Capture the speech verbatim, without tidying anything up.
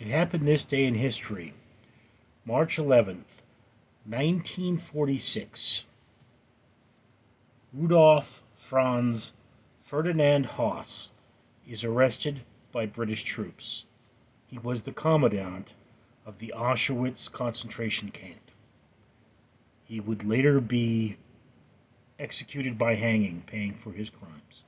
It happened this day in history, March eleventh, nineteen forty-six. Rudolf Franz Ferdinand Höss is arrested by British troops. He was the commandant of the Auschwitz concentration camp. He would later be executed by hanging, paying for his crimes.